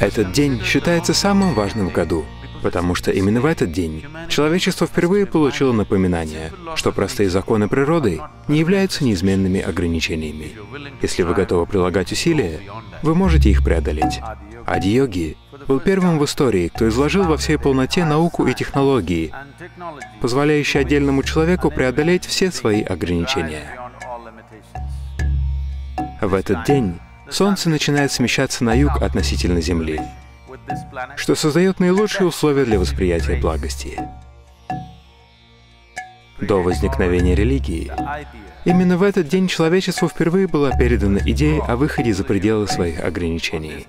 Этот день считается самым важным в году, потому что именно в этот день человечество впервые получило напоминание, что простые законы природы не являются неизменными ограничениями. Если вы готовы прилагать усилия, вы можете их преодолеть. Адийоги был первым в истории, кто изложил во всей полноте науку и технологии, позволяющие отдельному человеку преодолеть все свои ограничения. В этот день Солнце начинает смещаться на юг относительно Земли, что создает наилучшие условия для восприятия благости. До возникновения религии, именно в этот день человечеству впервые была передана идея о выходе за пределы своих ограничений.